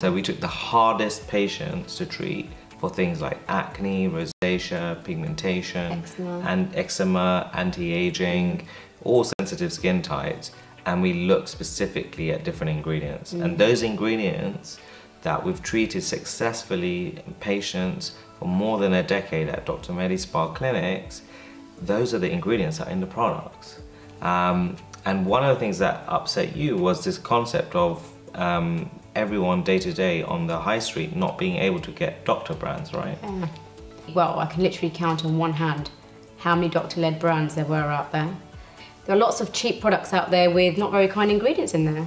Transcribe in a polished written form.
So we took the hardest patients to treat for things like acne, rosacea, pigmentation, eczema, anti-aging, all sensitive skin types, and we looked specifically at different ingredients. And those ingredients that we've treated successfully in patients for more than a decade at Dr. Medispa clinics, those are the ingredients that are in the products. And one of the things that upset you was this concept of everyone day to day on the high street not being able to get doctor brands, right? Well, I can literally count on one hand how many doctor-led brands there were out there. There are lots of cheap products out there with not very kind ingredients in there.